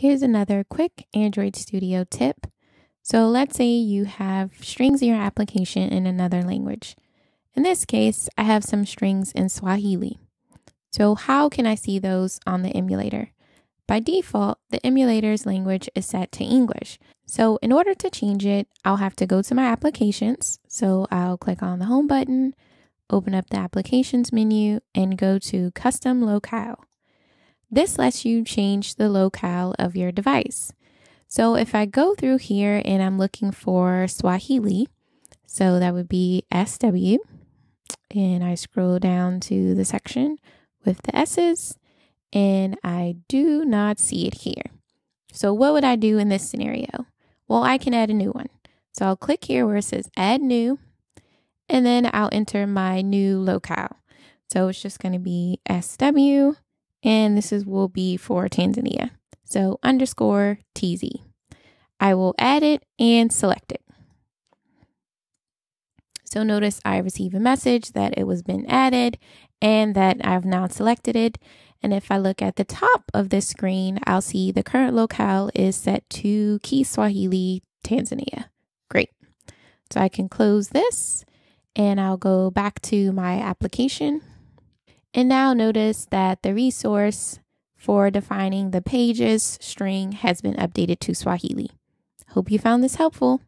Here's another quick Android Studio tip. So let's say you have strings in your application in another language. In this case, I have some strings in Swahili. So how can I see those on the emulator? By default, the emulator's language is set to English. So in order to change it, I'll have to go to my applications. So I'll click on the home button, open up the applications menu, and go to custom locale. This lets you change the locale of your device. So if I go through here and I'm looking for Swahili, so that would be SW, and I scroll down to the section with the S's, and I do not see it here. So what would I do in this scenario? Well, I can add a new one. So I'll click here where it says add new, and then I'll enter my new locale. So it's just going to be SW, and this will be for Tanzania. So _TZ. I will add it and select it. So notice I receive a message that it was been added and that I've now selected it. And if I look at the top of this screen, I'll see the current locale is set to Kiswahili, Tanzania. Great. So I can close this and I'll go back to my application. And now notice that the resource for defining the pages string has been updated to Swahili. Hope you found this helpful.